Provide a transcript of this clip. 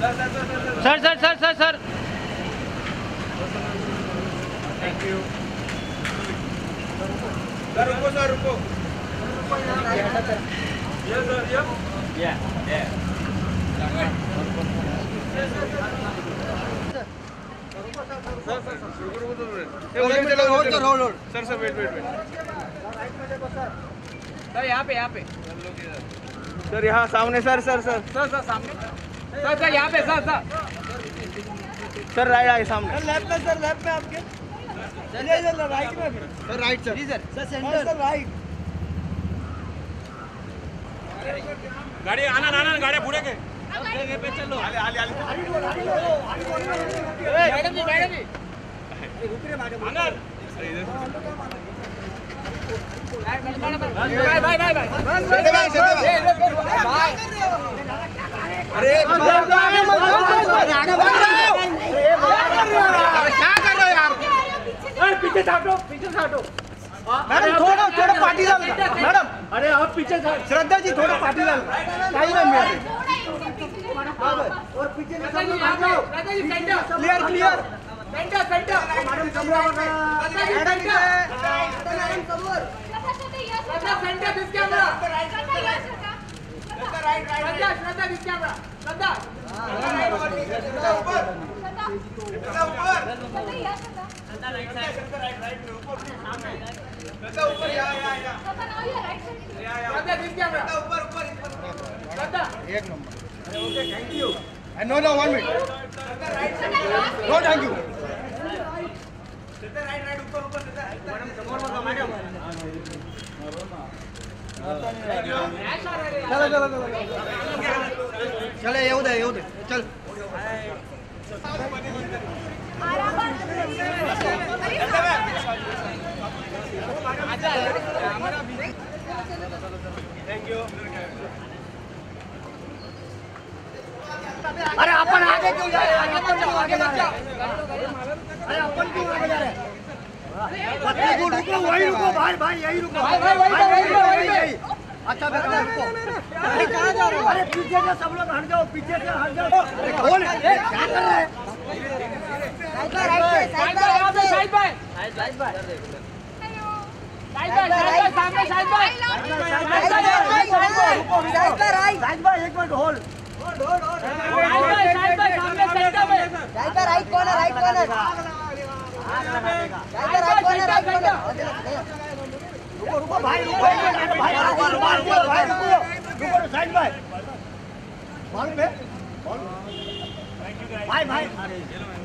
sir sir sir sir sir thank you sir रुको ये sir या या sir sir wait wait sir यहाँ पे सर यहाँ सामने sir sir sir sir sir सामने सर सर यहाँ पे सर सर सर राइट आए सामने सर लेफ्ट में आपके चलिए सर राइट में sir right sir ji sir sir centre sir right गाड़ी आना आना गाड़ी पूरे के पे चलो आले आले आले मैडम जी रुक रे मैडम भाई भाई भाई अरे क्या कर रहे हो यार अरे पीछे हटो मैडम थोड़ा थोड़ा पार्टी डाल मैडम अरे आप पीछे श्रद्धा जी थोड़ा पार्टी डाल और पीछे क्लियर क्लियर मैडम कमरा Shraddha centre this camera right right Shraddha this camera Shraddha ऊपर श्रद्धा ऊपर Shraddha right side right right ऊपर श्रद्धा ऊपर या या श्रद्धा दिस कैमरा ऊपर ऊपर श्रद्धा एक number okay thank you and no no 1 minute right side no thank you Shraddha right right ऊपर ऊपर श्रद्धा मैडम समोर मत मैडम चलो चलो चलो चले येऊ दे चल थैंक यू अरे अपन आगे क्यों जा रहे हैं अपन क्यों आगे जा रहे हैं अरे अपन क्यों आगे जा रहे हैं रुको रुको वही रुको भाई भाई यही रुको भाई अच्छा बेटा रुको अरे कहां जा रहे हो अरे पीछे से सब लोग हट जाओ पीछे से हट जाओ बोल क्या कर रहा है साइड बाय साइड बाय सामने साइड बाय साइड बाय एक minute hold hold hold side by सामने सेंटर में राइट कॉर्नर रुको रुको भाई साइड बाय बॉल पे भाई भाई